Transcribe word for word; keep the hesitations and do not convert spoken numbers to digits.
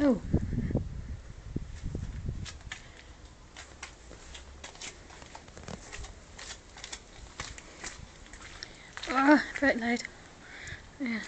Oh. Ah, bright light. Yeah.